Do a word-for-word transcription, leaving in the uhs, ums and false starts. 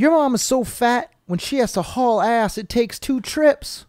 Your mom is so fat, when she has to haul ass, it takes two trips.